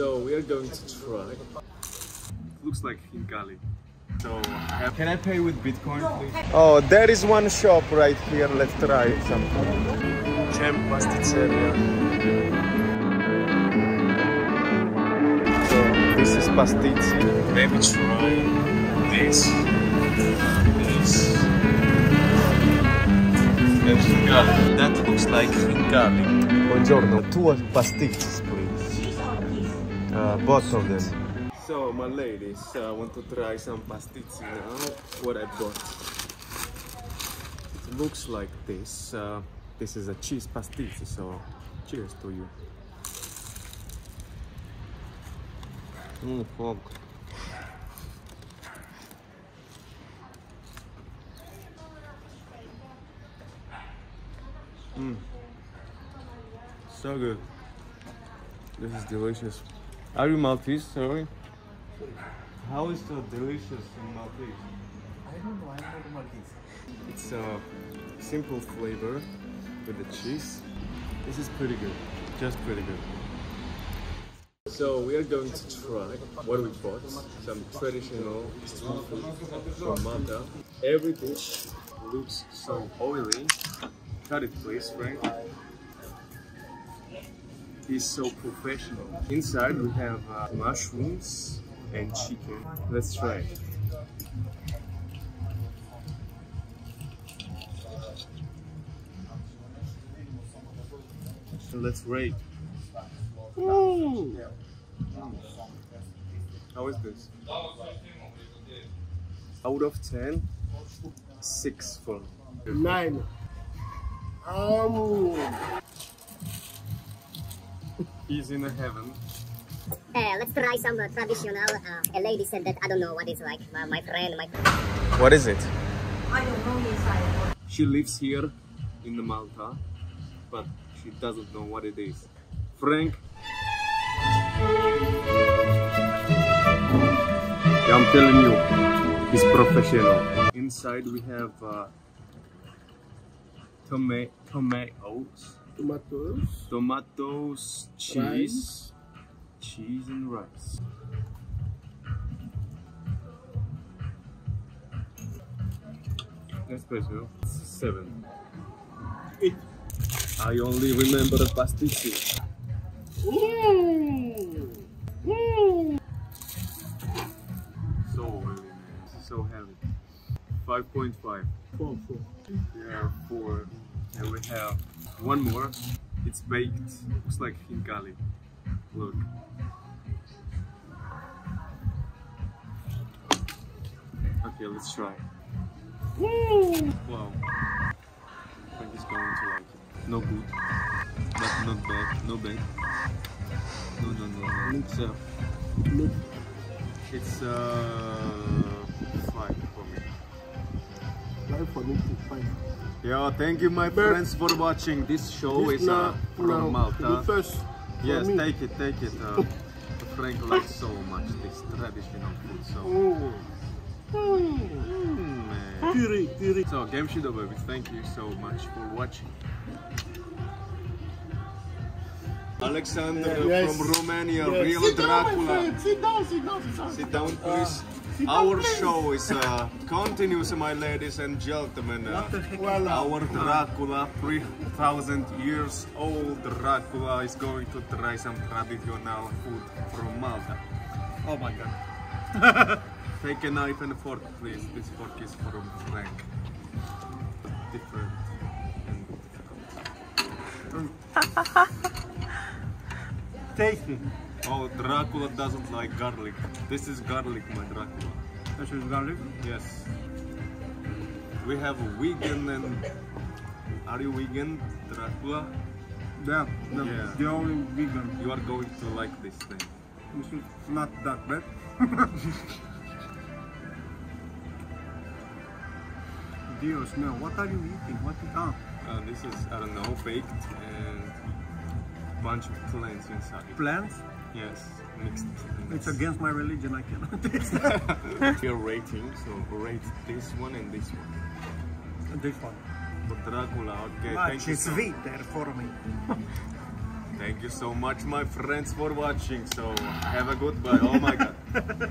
so we are going to try. Looks like Khinkali. So can I pay with Bitcoin, please? Oh, there is one shop right here. Let's try something. Gem Pastizzeria. So this is Pastizzi. Maybe try this. That looks like Khinkali. Buongiorno. Two pastizzis, please. Both of them. So my ladies, I want to try some pastizzi now. What I bought. It looks like this. This is a cheese pastizzi, so cheers to you. Fuck. So good. This is delicious. Are you Maltese? Sorry. How is so delicious in Maltese? I don't know, I'm not Maltese. It's a simple flavor with the cheese. This is pretty good, just pretty good. So we are going to try what we bought, some traditional street food from Malta. Every dish looks so oily. Cut it please, Frank. He's so professional. Inside we have mushrooms and chicken. Let's try it. Let's rate. Ooh. How is this? Out of 10, 6 for 9. He's in heaven. Let's try some traditional a lady said that I don't know what it's like. My friend. What is it? I don't know inside. She lives here in Malta, but she doesn't know what it is. Frank. Yeah, I'm telling you, he's professional. Inside we have tomatoes, cheese. Rice. Cheese and rice. That's special. 7. 8. I only remember the pastizzi. So heavy. So heavy. 5.5. 4. Yeah, 4. And we have one more. It's baked. Looks like Khinkali. Look. Okay, let's try. Wow. I think it's going to like it. No good. But not bad. No bad. No. It's no. It's 5 for me. 5 for me too. 5. Yeah, thank you my friends for watching. This show is from Malta. Yes, take it. Frank likes so much this traditional food, so... So, GameShadow baby, thank you so much for watching. Alexander from Romania, real Dracula. Sit down, please. Our show is continuous, my ladies and gentlemen. Our Dracula, 3,000 years old Dracula, is going to try some traditional food from Malta. Oh my god. Take a knife and fork, please. This fork is from Frank. Different and difficult. Take it. Oh, Dracula doesn't like garlic. This is garlic, my Dracula. This is garlic? Yes. We have vegan and... Are you vegan, Dracula? Yeah. The only vegan. You are going to like this thing. It's not that bad. Dear smell, what are you eating? What is that? This is, I don't know, baked and a bunch of plants inside. Plants? Yes, mixed. It's against my religion, I cannot taste that. You're rating, so rate this one and this one. This one. For Dracula, okay, thank you. It's sweeter for me. Thank you so much, my friends, for watching. So have a good bye. Oh my God.